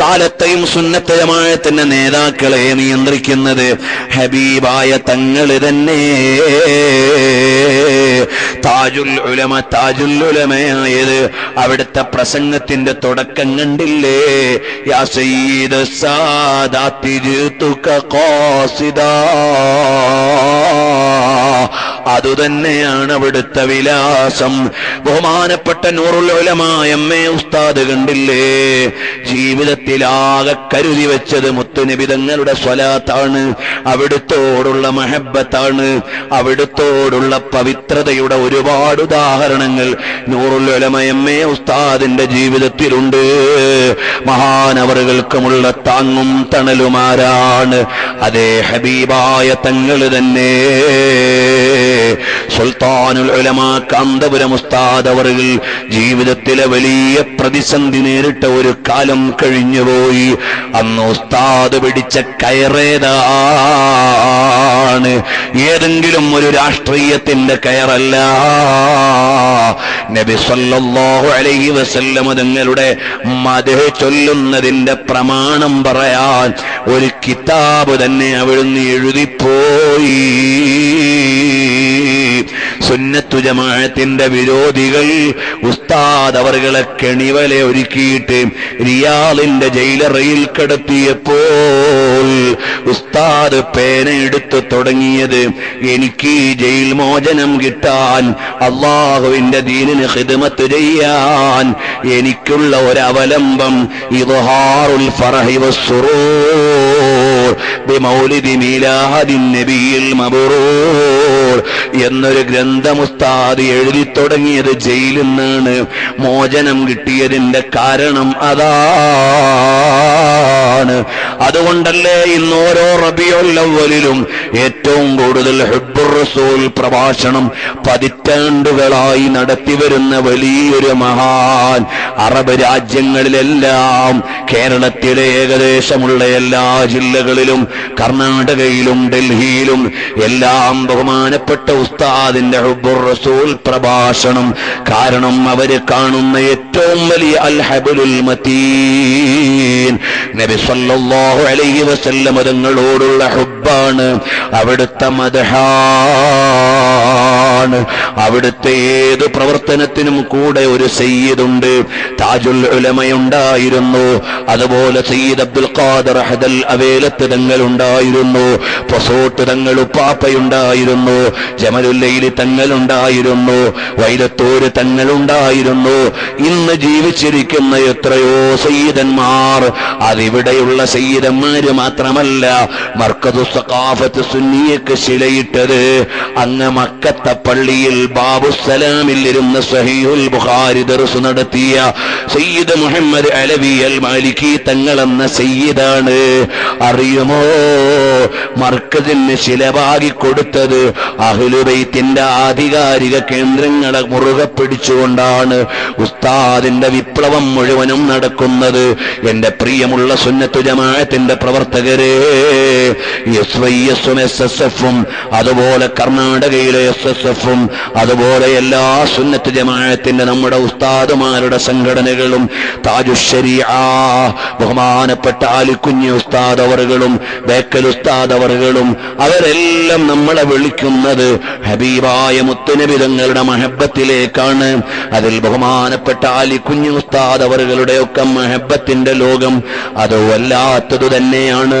കാലത്തെയും സുന്നത്ത് ജമാഅത്തിന്റെ നേതാക്കളെ നിയന്ത്രിക്കുന്നത് ഹബീബായ തങ്ങൾ തന്നെ. താജുൽ ഉലമയായത് അവിടുത്തെ പ്രസംഗത്തിന്റെ തുടക്കം കണ്ടില്ലേ? യാ സയ്യിദു സാദാത്തി ജിതുക ഖാസിദാ, അതുതന്നെയാണ് അവിടുത്തെ വിലാസം. ബഹുമാനപ്പെട്ട നൂറുൽ ഉലമാ എമ്മേ ഉസ്താദ് കണ്ടില്ലേ? ജീവിതത്തിലാകെ കരുതി വെച്ചത് മുത്തുനബി തങ്ങളുടെ സ്വലാത്താണ്, അവിടുത്തോടുള്ള മഹബത്താണ്, അവിടുത്തോടുള്ള പവിത്രതയുടെ ഒരുപാട് ഉദാഹരണങ്ങൾ നൂറുൽ ഉലമാ എമ്മേ ഉസ്താദിന്റെ ജീവിതത്തിലുണ്ട്. മഹാനവറുകൾക്കുമുള്ള താങ്ങും തണലുമാരാണ് അതേ ഹബീബായ തങ്ങൾ തന്നെ. സുൽത്താനുൽ ഉലമാ കാന്തപുരം ഉസ്താദ് അവർ ജീവിതത്തിലെ വലിയ പ്രതിസന്ധി നേരിട്ട ഒരു കാലം കഴിഞ്ഞുപോയി. അന്ന് ഉസ്താദ് പിടിച്ച കയറേതാണ്, ഏതെങ്കിലും ഒരു രാഷ്ട്രീയത്തിന്റെ കയറല്ല, നബി സല്ലല്ലാഹു അലൈഹി വസല്ലമ തങ്ങളുടെ മദ്ഹ് ചൊല്ലുന്നതിന്റെ പ്രമാണം പറയാൻ ഒരു കിതാബ് തന്നെ അവിടുന്ന് എഴുതിപ്പോയി. സുന്നത്തു ജമാഅത്തിന്റെ വിരോധികൾ ഉസ്താദ് അവരുടെ കെണിവലെ ഒരുക്കിയിട്ട് റിയാദിന്റെ ജയിലറയിൽ കിടത്തിയപ്പോൾ ഉസ്താദ് പേനയെടുത്ത് തുടങ്ങിയത്, എനിക്ക് ജയിൽ മോചനം കിട്ടാൻ, അള്ളാഹുവിന്റെ ദീനിന് ഖിദ്മത്ത് ചെയ്യാൻ എനിക്കുള്ള ഒരവലംബം ഇദ്ഹാറുൽ ഫർഹി വസ്സുറൂർ ബിമൗലിദി മീലാദിൻ നബിയിൽ മബ്റൂർ എന്നൊരു ഗ്രന്ഥം ഉസ്താദ് എഴുതി തുടങ്ങിയത് ജയിലിൽ നിന്നാണ്. മോചനം കിട്ടിയതിന്റെ കാരണം അതാണ്. അതുകൊണ്ടല്ലേ ഇന്ന് ഓരോ റബീഉൽ അവ്വലിലും ഏറ്റവും കൂടുതൽ ഹുബ്ബുർ റസൂൽ പ്രഭാഷണം പതിറ്റാണ്ടുകളായി നടത്തിവരുന്ന വലിയൊരു മഹാൻ അറബ് രാജ്യങ്ങളിലെല്ലാം, കേരളത്തിലെ ഏകദേശമുള്ള എല്ലാ ജില്ലകളിലും, കർണാടകയിലും ഡൽഹിയിലും എല്ലാം ബഹുമാനപ്പെട്ട ഉസ്താദിന്റെ ഹുബ്ബുർ റസൂൽ പ്രഭാഷണം. കാരണം അവര് കാണുന്ന ഏറ്റവും വലിയ അൽ ഹബലുൽ മതീൻ, നബി സല്ലല്ലാഹു അലൈഹി വസല്ലം തങ്ങളോടുള്ള ഹുബ്ബാണ്, അവിടുത്തെ മദ്ഹാണ്. അവിടുത്തെ ഏത് പ്രവർത്തനത്തിനും കൂടെ ഒരു സയ്യിദുണ്ട്, താജുൽ ഉലമയുണ്ടായിരുന്നു. അതുപോലെ സയ്യിദ് അബ്ദുൽ ഖാദർ ഹദൽ അവേലത്ത് തങ്ങളുണ്ടായിരുന്നു, പൊസോട്ട് തങ്ങൾ ഉപ്പാപ്പയുണ്ടായിരുന്നു, ജമലുല്ലൈലി തങ്ങളുണ്ടായിരുന്നു, വൈലത്തൂര് തങ്ങളുണ്ടായിരുന്നു. ഇന്ന് ജീവിച്ചിരിക്കുന്ന എത്രയോ സയ്യിദന്മാർ, അതിവിടെയുള്ള സയ്യിദന്മാര് മാത്രമല്ല, മർക്കസു സഖാഫത്ത് സുന്നിയക്ക് ശിലയിട്ടത് അങ്ങ് മക്കത്തെ പള്ളിയിൽ ബാബുസലാമിൽ ഇരുന്ന സഹീഹുൽ ബുഖാരി ദർസ് നടത്തിയ സയ്യിദ് മുഹമ്മദ് അലവി അൽ മാലിക്കി തങ്ങളെന്ന സയ്യിദാണ്. അറിയുമോ, മർക്കസിന് ശിലവാകി കൊടുത്തത് അഹ്ലുബൈത്തിന്റെ ആധികാരിക കേന്ദ്രങ്ങളെ മുറുകെ പിടിച്ചുകൊണ്ടാണ് ഉസ്താദിന്റെ വിപ്ലവം മുഴുവനും നടക്കുന്നത്. എന്റെ പ്രിയമുള്ള സുന്നത്തു ജമാഅത്തിന്റെ പ്രവർത്തകരെ, എസ്വൈഎസും എസ് എസ് എഫും അതുപോലെ കർണാടകയിലെ എസ് എസ് എഫും അതുപോലെ എല്ലാ സുന്നത്തു ജമാഅത്തിന്റെ നമ്മുടെ ഉസ്താദുമാരുടെ സംഘടനകളും താജുശ്ശരീഅ ബഹുമാനപ്പെട്ട ആലിക്കുഞ്ഞി ഉസ്താദ് അവറുകളും ബേക്കൽ ഉസ്താദ് അവറുകളും അവരെല്ലാം നമ്മളെ വിളിക്കുന്നത് ഹബീബായ മുത്തുനബി തങ്ങളുടെ മഹബത്തിലേക്കാണ്. അതിൽ ബഹുമാനപ്പെട്ട ആലിക്കുഞ്ഞി ഉസ്താദ് അവറുകളുടെയൊക്കെ മഹബത്തിന്റെ ലോകം അത് വല്ലാത്തതു തന്നെയാണ്.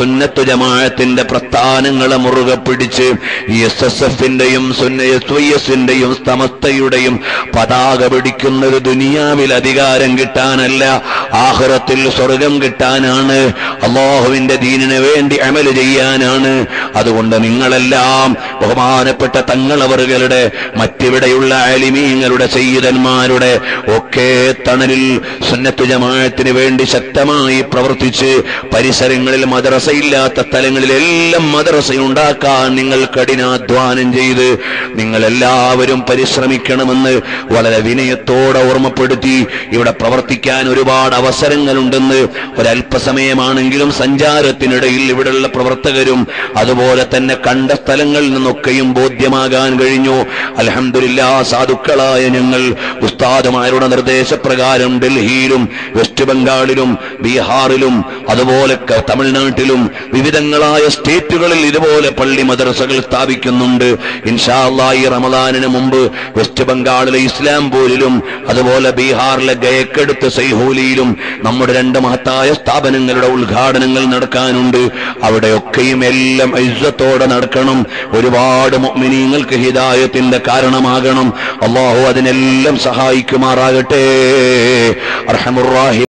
സുന്നത്തു ജമാഅത്തിന്റെ പ്രസ്ഥാനങ്ങളെ മുറുകെ പിടിച്ച് എസ്എസ്എഫിന്റെയും എസ്വൈഎസിന്റെയും സമസ്തയുടെയും പതാക പിടിക്കുന്നത് ദുനിയാവിൽ അധികാരം കിട്ടാനല്ല, ആഖിറത്തിൽ സ്വർഗം കിട്ടാനാണ്, അല്ലാഹുവിന്റെ ദീനിന് വേണ്ടി അമൽ ചെയ്യാനാണ്. അതുകൊണ്ട് നിങ്ങളെല്ലാം ബഹുമാനപ്പെട്ട തങ്ങളവറുകളുടെ മറ്റിവിടെയുള്ള ആലിമീങ്ങളുടെ സയ്യിദന്മാരുടെ ഒക്കെ തണലിൽ സുന്നത്തു ജമാഅത്തിന് വേണ്ടി ശക്തമായി പ്രവർത്തിച്ച് പരിസരങ്ങളിൽ മദ്രസയില്ലാത്ത സ്ഥലങ്ങളിലെല്ലാം മദ്രസയുണ്ടാക്കാൻ നിങ്ങൾ കഠിനാധ്വാനം ചെയ്ത് നിങ്ങളെല്ലാവരും പരിശ്രമിക്കണമെന്ന് വളരെ വിനയത്തോടെ ഓർമ്മപ്പെടുത്തി, ഇവിടെ പ്രവർത്തിക്കാൻ ഒരുപാട് അവസരങ്ങളുണ്ടെന്ന് ഒരല്പസമയമാണെങ്കിലും സഞ്ചാരത്തിനിടയിൽ ഇവിടെയുള്ള പ്രവർത്തകരും അതുപോലെ തന്നെ കണ്ട സ്ഥലങ്ങളിൽ നിന്നൊക്കെയും ബോധ്യമാകാൻ കഴിഞ്ഞു. അൽഹംദുലില്ലാഹ്, സാധുക്കളായ ഞങ്ങൾ ഉസ്താദുമാരുടെ നിർദ്ദേശപ്രകാരം ഡൽഹിയിലും വെസ്റ്റ് ബംഗാളിലും ബീഹാറിലും അതുപോലെ തമിഴ്നാട്ടിലും വിവിധങ്ങളായ സ്റ്റേറ്റുകളിൽ ഇതുപോലെ പള്ളി മദ്രസകൾ സ്ഥാപിക്കുന്നുണ്ട്. ഇൻഷാ അല്ലാഹ് ഈ റമദാനിന് മുമ്പ് വെസ്റ്റ് ബംഗാളിലെ ഇസ്ലാംപൂരിലും അതുപോലെ ബീഹാറിലെ ഗയക്കെടുത്ത് സൈഹൂലിയിലും നമ്മുടെ രണ്ട് മഹത്തായ സ്ഥാപനങ്ങളുടെ ഉദ്ഘാടനങ്ങൾ നടക്കാനുണ്ട്. അവിടെയൊക്കെയും എല്ലാം ഇസ്സത്തോടെ നടക്കണം. ഒരുപാട് മുഅ്മിനീങ്ങൾക്ക് ഹിദായത്തിന്റെ കാരണമാകണം. അല്ലാഹു അതിനെല്ലാം സഹായിക്കുമാറാകട്ടെ. അർഹമുർ റഹീം.